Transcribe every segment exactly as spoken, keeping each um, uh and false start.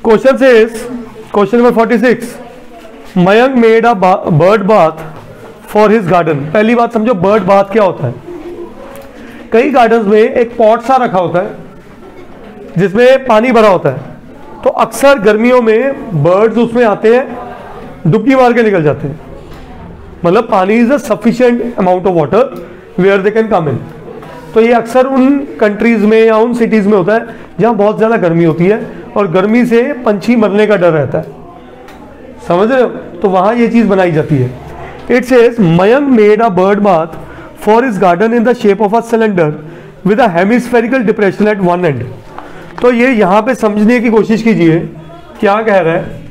Question says, question number forty-six. Mayank made a bird bath for his garden. पहली बात समझो bird bath क्या होता है. कई gardens में एक pot सा रखा होता है जिसमें पानी भरा होता है, तो अक्सर गर्मियों में birds उसमें आते हैं, डुबकी मार के निकल जाते हैं. मतलब पानी is a sufficient amount of water where they can come in. तो ये अक्सर उन कंट्रीज में या उन सिटीज में होता है जहाँ बहुत ज़्यादा गर्मी होती है और गर्मी से पंछी मरने का डर रहता है, समझ रहे हो. तो वहाँ ये चीज़ बनाई जाती है. It says Mayank made a bird bath for his garden in the shape of a cylinder with a hemispherical depression at one end. तो ये यहाँ पे समझने की कोशिश कीजिए क्या कह रहा है.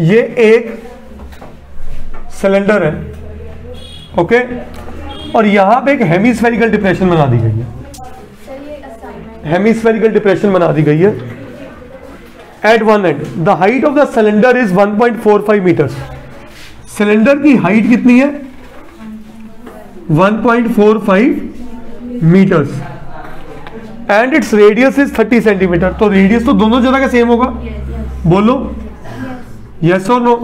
ये एक सिलेंडर है, ओके, और यहाँ पे एक हेमिस्फेरिकल डिप्रेशन बना दी गई है. हेमिस्फेरिकल डिप्रेशन बना दी गई है at one end. The height of the cylinder is one point four five metres. Cylinder की हाइट कितनी है? One point four five metres. And its radius is thirty centimetre. तो रेडियस तो दोनों जगह का सेम होगा. बोलो यस और no.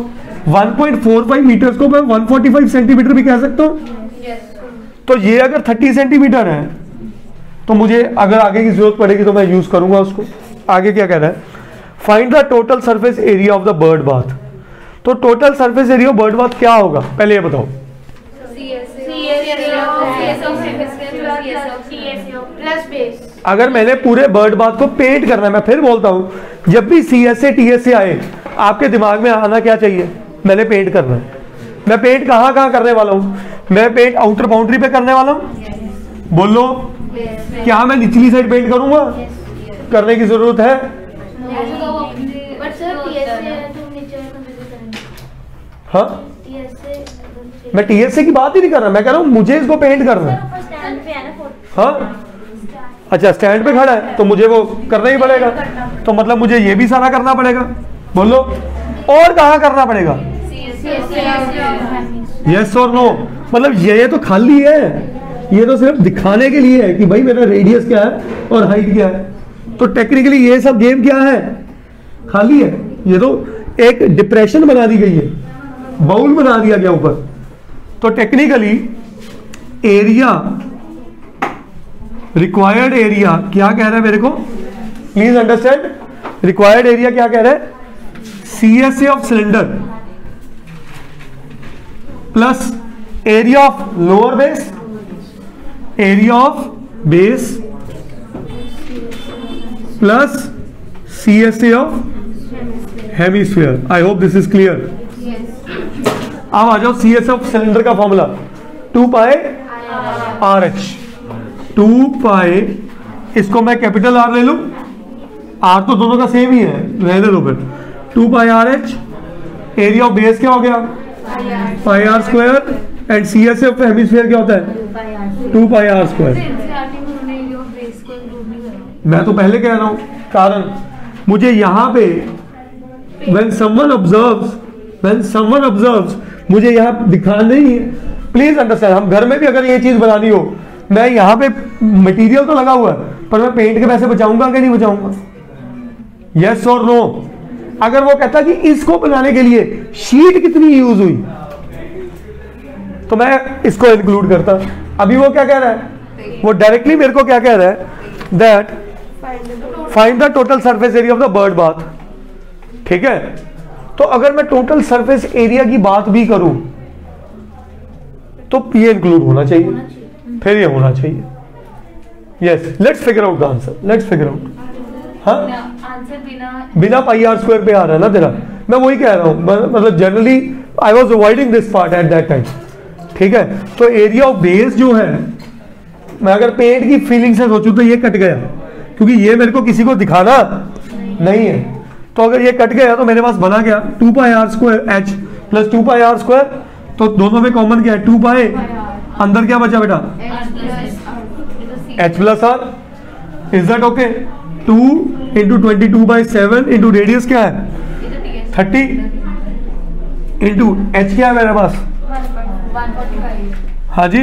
One point four five metres को मैं वन फोर्टी फाइव सेंटीमीटर भी कह सकता हूँ. yes. तो ये अगर थर्टी सेंटीमीटर है तो मुझे अगर आगे की जरूरत पड़ेगी तो मैं यूज करूंगा उसको. आगे क्या कह रहा है? Find the total surface area of the bird bath. तो total surface area of bird bath क्या होगा पहले ये बताओ. अगर मैंने पूरे बर्ड बाथ को पेंट करना है, मैं फिर बोलता हूँ जब भी सीएसए टीएसए आए आपके दिमाग में आना क्या चाहिए, मैंने पेंट करना है. मैं पेंट कहाँ कहाँ करने वाला हूँ? मैं पेंट आउटर बाउंड्री पे करने वाला हूँ. yes. बोलो yes. क्या मैं निचली साइड पेंट करूँगा? yes. करने की जरूरत है? हाँ, मैं टीएसए की बात ही नहीं कर रहा, मैं कह रहा हूँ मुझे इसको पेंट करना है. हाँ अच्छा, स्टैंड पे खड़ा है तो मुझे वो करना ही पड़ेगा. तो मतलब मुझे ये भी सारा करना पड़ेगा. बोलो और कहाँ करना पड़ेगा? यस और नो. मतलब ये तो खाली है, ये तो सिर्फ दिखाने के लिए है कि भाई मेरा रेडियस क्या है और हाइट क्या है. तो टेक्निकली ये सब गेम क्या है? खाली है. ये तो एक डिप्रेशन बना दी गई है, बाउल बना दिया गया ऊपर. तो टेक्निकली एरिया, रिक्वायर्ड एरिया क्या कह रहा है मेरे को, प्लीज अंडरस्टैंड. रिक्वायर्ड एरिया क्या कह रहा है? C S A of cylinder plus area of lower base, area of base plus C S A of hemisphere. I hope this is clear. अब आ जाओ C S A of cylinder का formula. Two pi r h. Two pi इसको मैं capital R ले लू, are तो दोनों का सेम ही है, रहने दो फिर. Two pi r h, area of base क्या हो गया pi r square, and C S F hemisphere क्या होता है टू पाई आर स्क्वायर. मैं तो पहले कह रहा हूँ कारण मुझे यहाँ पे when someone observes, when someone observes मुझे यहाँ दिखा नहीं है. प्लीज अंडरस्टैंड, हम घर में भी अगर ये चीज बनानी हो, मैं यहाँ पे मटेरियल तो लगा हुआ है पर मैं पेंट के पैसे बचाऊंगा कि नहीं बचाऊंगा? यस और नो. अगर वो कहता कि इसको बनाने के लिए शीट कितनी यूज हुई तो मैं इसको इंक्लूड करता. अभी वो क्या कह रहा है? वो डायरेक्टली मेरे को क्या कह रहा है? That find the total surface area of the bird bath. ठीक है, तो अगर मैं टोटल सरफेस एरिया की बात भी करूं तो ये इंक्लूड होना चाहिए, फिर ये होना चाहिए. Yes, let's figure out the answer. Let's figure out. हाँ? आंसर बिना बिना पाई आर स्क्वायर पे आ रहा है ना तेरा. मैं वही कह रहा हूँ, मतलब generally I was avoiding this part at that time. ठीक है, तो एरिया ऑफ बेस जो है, मैं अगर पेंट की फीलिंग से सोचूं तो ये कट गया क्योंकि ये मेरे को किसी को दिखाना नहीं, नहीं है. तो अगर ये कट गया तो मेरे पास बना गया two pi r square h plus two pi r square. तो दोनों में कॉमन क्या है? Two pi. अंदर क्या बचा बेटा? H plus r. Is that okay? Two into twenty two by seven into radius क्या है थर्टी इंटू एच क्या है मेरे पास? हाँ जी,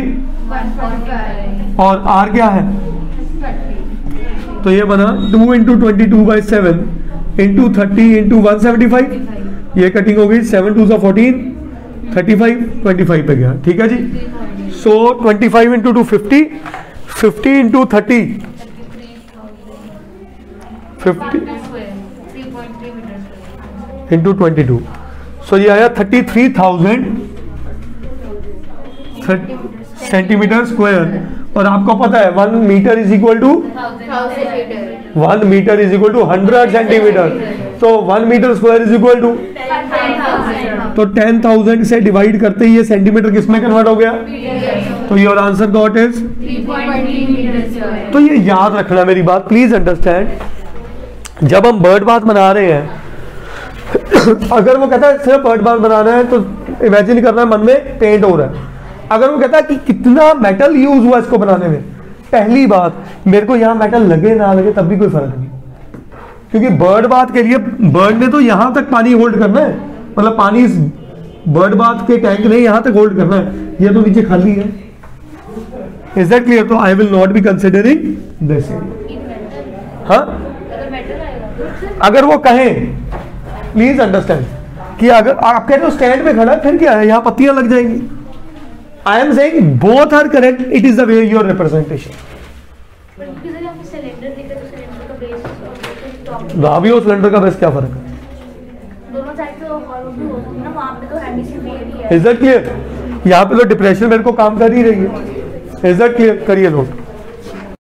और आर क्या है? तो ये बना two into twenty two by seven into thirty into one seventy five, ये कटिंग हो गई, सेवन टू सा fourteen, thirty five twenty five पे गया, ठीक है जी। So twenty five into two fifty, fifty into thirty fifty into twenty two, so ये आया thirty three thousand centimetre square. और आपको पता है one metre is equal to one metre is equal to hundred centimetre, तो one metre square is equal to, तो ten thousand से divide करते ही ये सेंटीमीटर किसमें कन्वर्ट हो गया, तो your answer what is three point three. तो ये याद रखना मेरी बात, प्लीज अंडरस्टैंड, जब हम बर्ड बाथ बना रहे हैं अगर वो कहता है सिर्फ बर्ड बाथ बनाना है तो इमेजिन करना है मन में पेंट हो रहा है, अगर वो कहता है कि कितना मेटल यूज हुआ इसको बनाने में, पहली बात मेरे को यहाँ मेटल लगे ना लगे तब भी कोई फर्क नहीं, क्योंकि बर्ड बाथ के लिए बर्ड ने तो यहाँ तक पानी होल्ड करना है, मतलब पानी इस बर्ड बाथ के टैंक ने यहाँ तक होल्ड करना है, ये तो नीचे खाली है। Is that clear? तो I will not be considering this. हाँ, अगर वो कहें, प्लीज अंडरस्टैंड कि अगर आप कह रहे हो स्टैंड में खड़ा, फिर क्या है, यहाँ पत्तियां लग जाएंगी। I am saying both are correct. It is the way your representation. But because अगर आपको सिलेंडर दिखे तो सिलेंडर का बेस और टॉप। लावी और सिलेंडर का बेस क्या फर्क है? दोनों साइड पे और भी हो सकता है ना, वहाँ पे तो हैंडीसी भी है। Is that clear? यहाँ पे तो डिप्रेशन मेरे को काम कर ही रही है। Is that clear? करिए नोट।